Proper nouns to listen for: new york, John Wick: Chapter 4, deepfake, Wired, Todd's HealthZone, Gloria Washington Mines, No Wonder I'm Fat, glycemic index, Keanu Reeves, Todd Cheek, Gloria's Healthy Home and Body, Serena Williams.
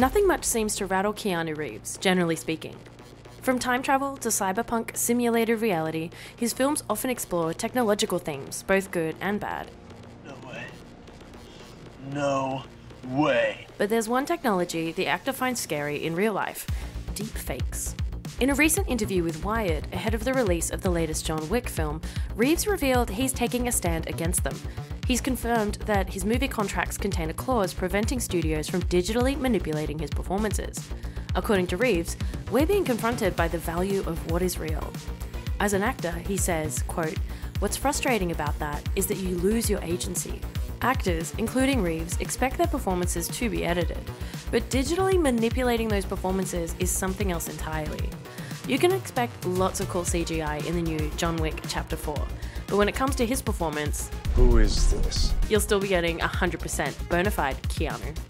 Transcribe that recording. Nothing much seems to rattle Keanu Reeves, generally speaking. From time travel to cyberpunk simulated reality, his films often explore technological themes, both good and bad. No way. No way. But there's one technology the actor finds scary in real life: deepfakes. In a recent interview with Wired, ahead of the release of the latest John Wick film, Reeves revealed he's taking a stand against them. He's confirmed that his movie contracts contain a clause preventing studios from digitally manipulating his performances. According to Reeves, "We're being confronted by the value of what is real." As an actor, he says, quote, "What's frustrating about that is that you lose your agency." Actors, including Reeves, expect their performances to be edited, but digitally manipulating those performances is something else entirely. You can expect lots of cool CGI in the new John Wick Chapter 4, but when it comes to his performance, who is this? You'll still be getting 100% bona fide Keanu.